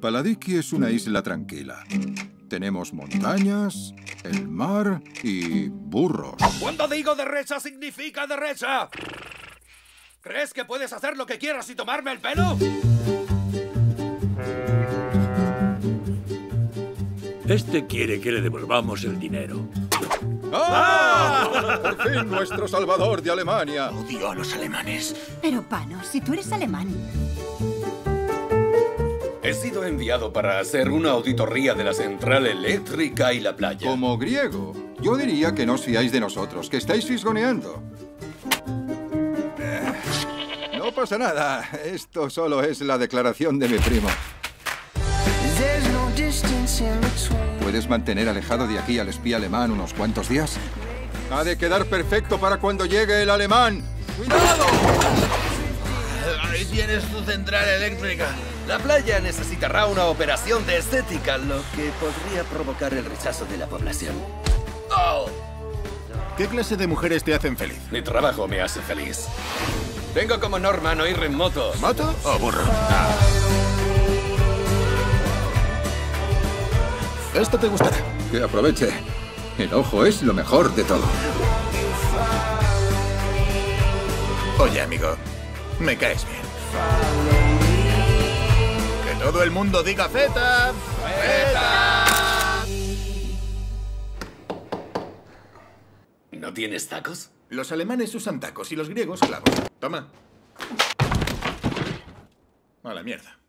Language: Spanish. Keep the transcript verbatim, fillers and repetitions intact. Paladiki es una isla tranquila. Tenemos montañas, el mar y burros. Cuando digo derecha, significa derecha. ¿Crees que puedes hacer lo que quieras y tomarme el pelo? Este quiere que le devolvamos el dinero. ¡Ah! ¡Por fin nuestro salvador de Alemania! Odio a los alemanes. Pero, Pano, si tú eres alemán... He sido enviado para hacer una auditoría de la central eléctrica y la playa. Como griego, yo diría que no os fiáis de nosotros, que estáis fisgoneando. Eh, no pasa nada. Esto solo es la declaración de mi primo. ¿Puedes mantener alejado de aquí al espía alemán unos cuantos días? Ha de quedar perfecto para cuando llegue el alemán. ¡Cuidado! Ahí tienes tu central eléctrica. La playa necesitará una operación de estética, lo que podría provocar el rechazo de la población. ¡Oh! ¿Qué clase de mujeres te hacen feliz? Mi trabajo me hace feliz. Vengo como Norman, no ir en moto. ¿Moto o burro? Ah. Esto te gustará. Que aproveche. El ojo es lo mejor de todo. Oye, amigo, me caes bien. Todo el mundo diga feta, feta. ¿No tienes tacos? Los alemanes usan tacos y los griegos clavos. Toma. A la mierda.